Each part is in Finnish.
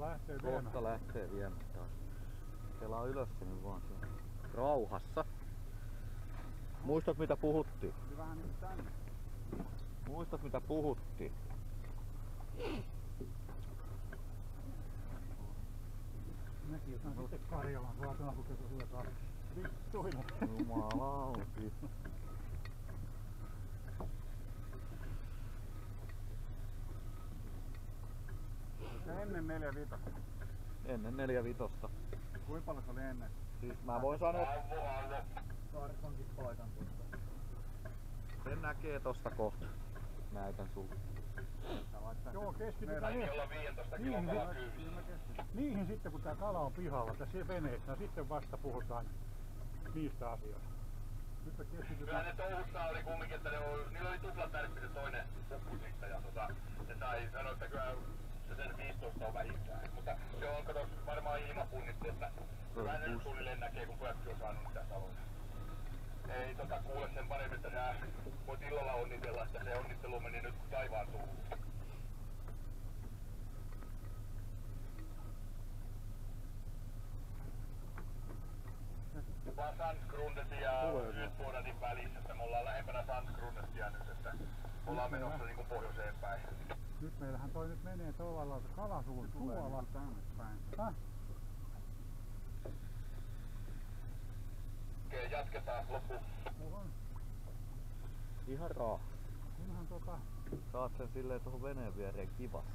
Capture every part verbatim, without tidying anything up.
lähtee viemään. Kohta lähtee viemään taas. Kelaa ylös sinne vaan siellä. Rauhassa. Muistat mitä puhuttiin? Vähän nyt tänne. Muistat mitä puhuttiin? Mäkin otan sitten Karjalan suotaan, kun se suotaan. Vittuina! Jumalauti! Ennen neljä vitosta. Ennen neljä vitosta. Kuinka paljon se oli ennen? Siis mä voin sanoa... Karpankin paikan tuosta. Sen näkee tosta kohta. Näytän sulle. Joo, keskitytään niihin, niihin sitten, kun tää kala on pihalla tässä veneessä, sitten vasta puhutaan niistä asioista. Kyllä ne touhussa oli kumminkin, että ne oli, niillä oli tuplan tärppi se toinen pupusikta ja tota, se sai sanoa, että kyllä se sen viisitoista on vähintään, mutta se on kato varmaan ilmapunnittu, että kyllä ne suunnilleen näkee, kun pökki on saanut tässä alueella. Ei tota kuule sen paremmin, että nää voit illalla onnitella, että se onnittelu meni nyt taivaan suuhun. Vaan Sandgrundetin ja Yhdysvuodatin välissä, että me ollaan lähempänä Sandgrundestia nyt, että ollaan menossa niinku pohjoiseen päin. Nyt meillähän toi nyt menee tavallaan, että kalasuun tulee nyt tänne päin. Häh? Okei, jatketaan loppuun. Ihan raah. Kunhan tota... Saat sen silleen tohon veneen viereen kivasti.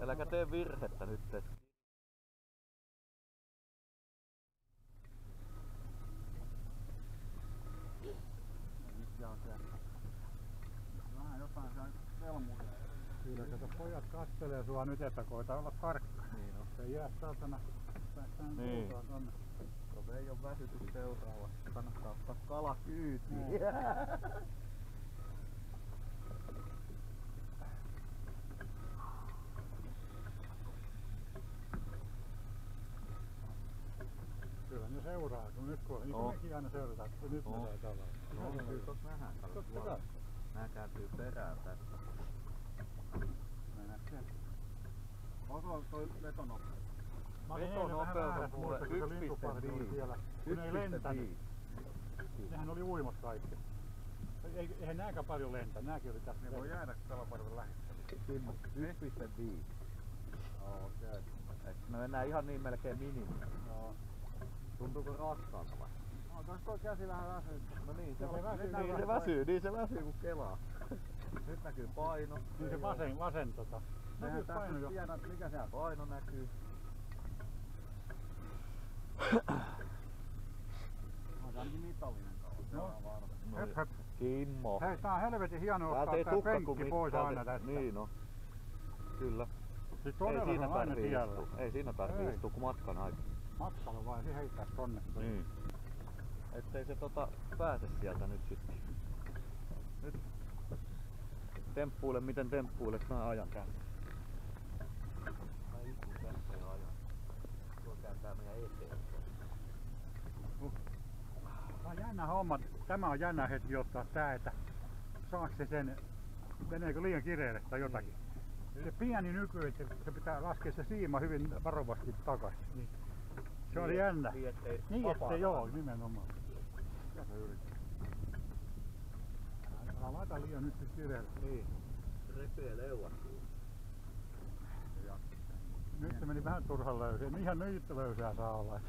Äläkä tee virhettä nyt. Vähän jotain siellä velmuja. Kyllä, kato pojat katselee sua nyt, että koita olla tarkka. Niin on. Se jää satana. Niin. Tuo ei ole väsytys seuraavaksi. Kannattaa ottaa kala kyytiin. No. Kyllä ne seuraa, kun nyt kun no. Mekin aina seurataan, kun nyt no. Menee kalaa. No, no, kyllä tuossa nähdään kalaa. Nää kääntyy perään tästä. Mennään sen. Osuva toi vetonoppi. Veto nopeus on kuule yksi pilkku viisi. Ne ei lentänyt. Nehän oli uimassa kaikki. Eihän nääkään paljon lentä. Nääkin oli tässä. Ne voi jäädä kalaparven lähittelyyn. yksi pilkku viisi. Okei. Me mennään ihan niin melkein minimiin. Tuntuuko raskaalta vai? Onko tuo käsi vähän väsyy? No niin, se väsyy. Niin se väsyy kun kelaa. Nyt näkyy paino. Niin se vasen, vasen tota. Näkyy paino jo. Tiedät mikä siellä paino näkyy. On ainakin mitallinen kala. Höp höp. Kimmo. Hei, tää on helvetin hieno ottaa tää penkki pois aina tästä. Niin on. Kyllä. Siis ei siinä tarvii istua. Ei siinä tarvii istua kun matkan aikana. Matkalla vaan se heittää tonne. Niin. Ettei se tota pääse sieltä nyt sitten. Nyt temppuile miten temppuilet mä ajan käyn. Mä istun tässä ja ajan. Tuo kääntää meidän eteen. Tämä on jännä homma. Tämä on jännä hetki ottaa tää, että saaks se sen, meneekö liian kireelle tai jotakin. Niin. Se pieni nyky, että se pitää laskea se siima hyvin varovasti takaisin. Niin. Se oli jännä. Niin ettei niin, ette, joo, nimenomaan. Mitä sä yrität? Älä laita liian nyt se kireelle. Niin. Repee leuat. Nyt se meni vähän turhan löysää. Ihan nyt löysää saa olla.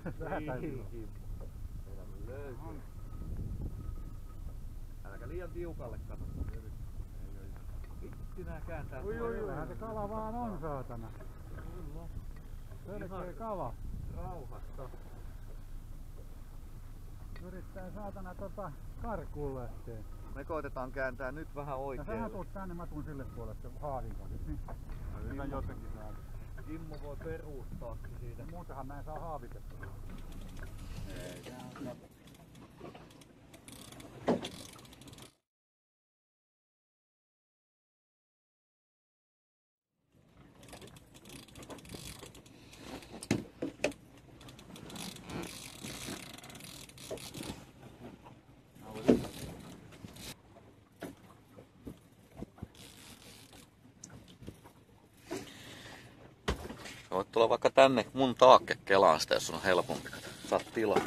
Löytyy. Äläkä liian tiukalle kato. Vitsi nää kääntää. Ui ui ui. Se kala vaan on saatana. Kyllä. Selkeä kala. Rauhassa. Yrittää saatana tota karkuun lähtee. Me koitetaan kääntää nyt vähän oikealle. Sähän tuut tänne, mä tuun sille puolelle haavin kanssa. Niin. Yritän jotenkin saada. Kimmo voi peruuttaa siitä. Muutenhan mä en saa haavitettua. Voit tulla vaikka tänne mun taakke kelaan sitä, jos on helpompi. Saat tilaa.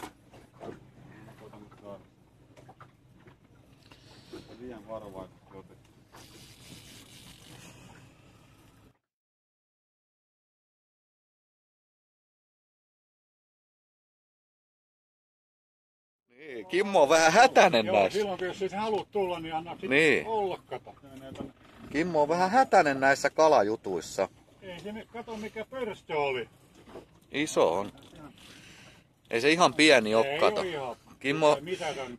Niin, Kimmo on vähän hätänen näissä. Joo, silloin kun jos et halua tulla, niin anna sitten niin olla, kato. Kimmo on vähän hätänen näissä kalajutuissa. Ei se, kato mikä pörstö oli. Iso on. Ei se ihan pieni ole, kato. Kimmo,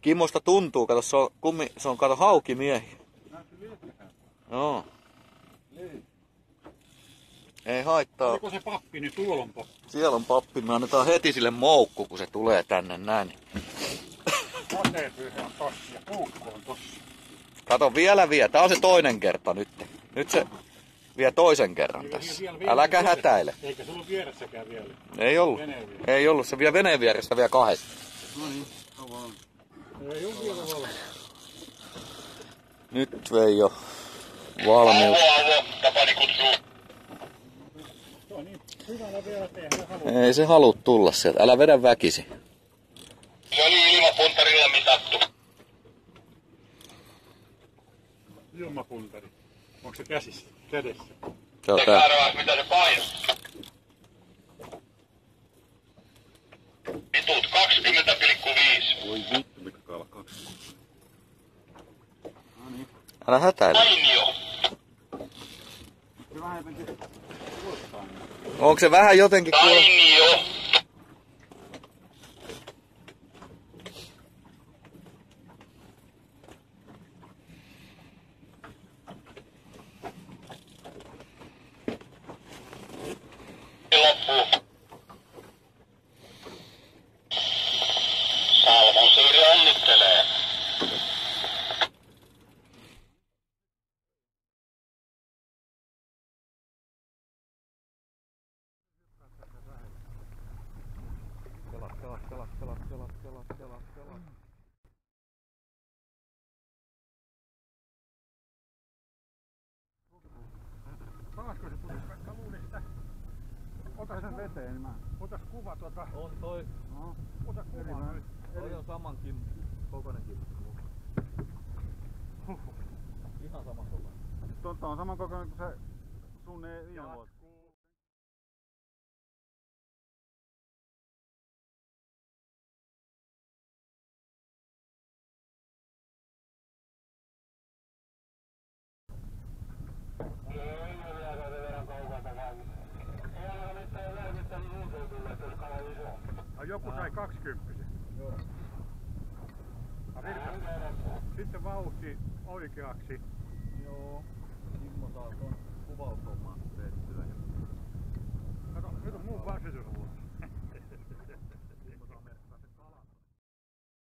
Kimmosta tuntuu, kato, se on, kummi, se on kato haukimiehi. Joo. Ei haittaa. Oliko se pappi, niin tuolla on pappi. Siellä on pappi, me annetaan heti sille moukku, kun se tulee tänne näin. Sateenpyyhe on tossa ja puukko on tossa. Kato, vielä vie. Tää on se toinen kerta nyt. Nyt se vie toisen kerran tässä. Äläkä hätäile. Eikä se ollut vieressäkään vielä. Ei ollut. Ei ollut. Se vie veneen vieressä vielä kahdesta. No niin, on ei ole vielä valmis. Nyt Veijo valmius. Ei se halua tulla sieltä. Älä vedä väkisi. Se oli ilmapuntarilla mitattu. Ilmapuntari. Onko se käsissä? Kädessä? Se on tää. Arvaat, mitä se painaa. Pituut kaksikymmentä pilkku viisi. Voi vittu, mikä kaala kaksikymmentä. No niin. Älä hätäile. Painio. Se vähän jotenkin kuulostaa. Onko se vähän jotenkin kuulostaa? Painio. Ota sen veteen, niin mä... Otas kuva tuota... On toi. No. Ota kuva nyt. Eli... Toi on saman kim... kokoinen kimmo. Huhhuh. Ihan saman kokoinen. Tuolta on saman kokoinen kuin se... sun ei viime vuotta. Joku sai kaksikymppiä. Sitten vauhti oikeaksi. Joo. Kimmo saa tuon kuvausomaan tehtyä.